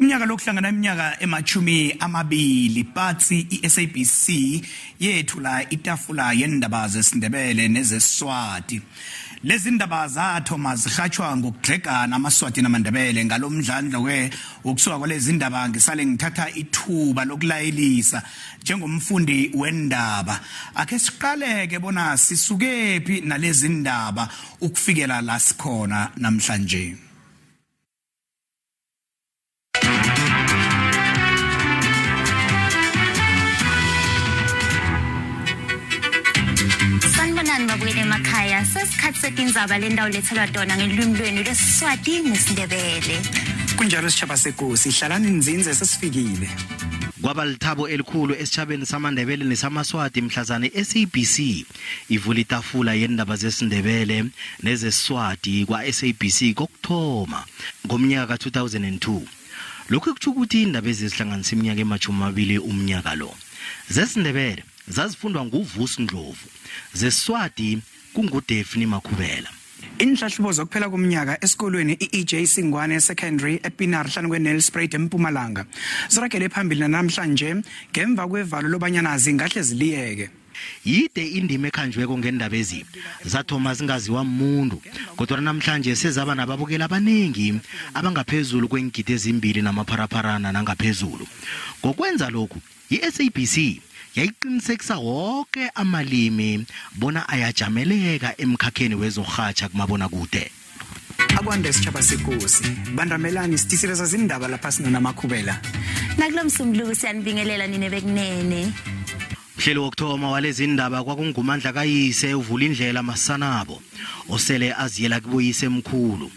Umnyaka lokuhlangana iminyaka emachumi amabili party i-SABC yethula itafula yendaba zesiNdebele nezesiSwati. Lezi ndaba zathu mazirhatshwa ngokudregana amaSwati namaNdebele ngalomdlandla wokusuka kwalezi ndaba ngisale ngithatha ithuba lokulayelisa njengomfundi wendaba. Ake siqaleke bona sisukephi nalezi ndaba ukufikela la sikhona namhlanje. Sesikhathi setindzaba lendawo lethelwa tona ngelwimi lwenu lesiSwati nesiNdebele. Kunjalo sitshaba sekosi hlalani nzinze sesifikile. Kwaba lithabo elikhulu esitshabeni samaNdebele nesamaSwati mhlazane SABC ivula itafula yendaba zesiNdebele nezesiSwati kwa-SABC kokthoma ngomnyaka ka-2002. Lokhu kuthi ukuthi indaba ezihlanganisa iminyaka emajumabili umnyaka lo. ZesiNdebele zazifundwa nguVusi Ndlovu, zesiSwati kunguDephne Makhubela. Inhlahlubo zokuphela komnyaka esikolweni iEJ Singwane Secondary ePinar hlanu kweNelspruit eMpumalanga ziragele phambili namhlanje ngemva kwevalo lobanyanazi ngahle ziliyeke. Yide indima ekhanjweko ngendaba ezi zathoma zingaziwa umuntu kodwa namhlanje sezaba nababukeli abaningi abangaphezulu kwengidi ezimbili namapharaparana nangaphezulu. Ngokwenza lokhu i-SABC yayiqinisekisa wonke amalimi bona ayajameleka emkhakheni wezorhatsha kumabona kude. Akwande sitshaba sekosi bandamelani sithisile sazindaba lapha sinamakhubela nakulomsumbulo siyanibingelela nine bekunene. Mhlelo wokthoma walezi ndaba kwakungumandla kayise uvula indlela masanabo osele aziyela kubuyise emkhulu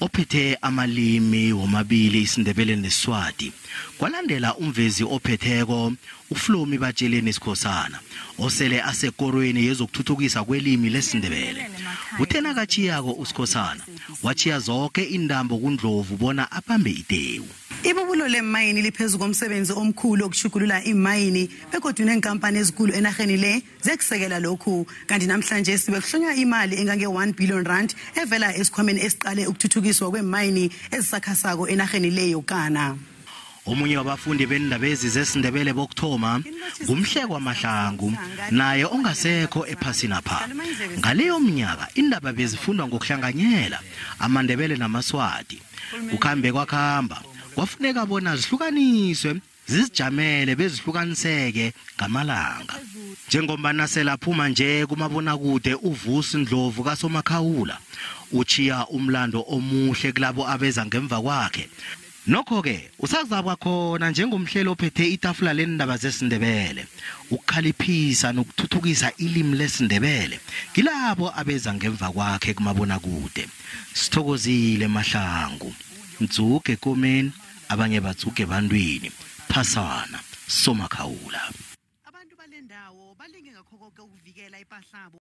ophethe amalimi womabili isiNdebele nesiSwati. Kwalandela umvezi ophetheko uFlomi Batsheleni Sikhosana osele asekorweni yezokuthuthukisa kwelimi lesiNdebele. Uthena kachiyako uSikhosana wachiya zonke indambo kuNdlovu bona abambe idewu. Ibubulo lemayini liphezulu komsebenzi omkhulu okushukulula imayini bekodwa nenkampani ezikulu enarheni le zekusekela lokhu. Kanti namhlanje sibekuhlunya imali engange R1 billion evela esikhwameni esiqale ukuthuthukiswa kwemayini ezisakhasako enarheni le yokana. Omunye wabafundi bendaba zesiNdebele bokthoma ngumhlekwa Mahlangu naye ongasekho ephasini apha. Ngaleyo mnyaka indaba bezifundwa ngokuhlanganyela amaNdebele namaSwati. Ukhambe kwakhamba kwafuneka bona zihlukaniswe zizijamele bezihlukaniseke ngamalanga. Njengoba naselaphuma nje kumabona kude uVusi Ndlovu kaSomakhawula uchiya umlando omuhle kulabo abeza ngemva kwakhe. Nokho-ke usazabwa khona njengomhlelo ophethe itafula lendaba zesiNdebele ukukhaliphisa nokuthuthukisa ilimi lesiNdebele kilabo abeza ngemva kwakhe kumabona kude. Sithokozile Mahlangu. Mtsuke komeni abanye batsuke ebantwini phasana Somakhawula. Abantu balendawo balinge ngakho konke ukuvikela ipahlabo.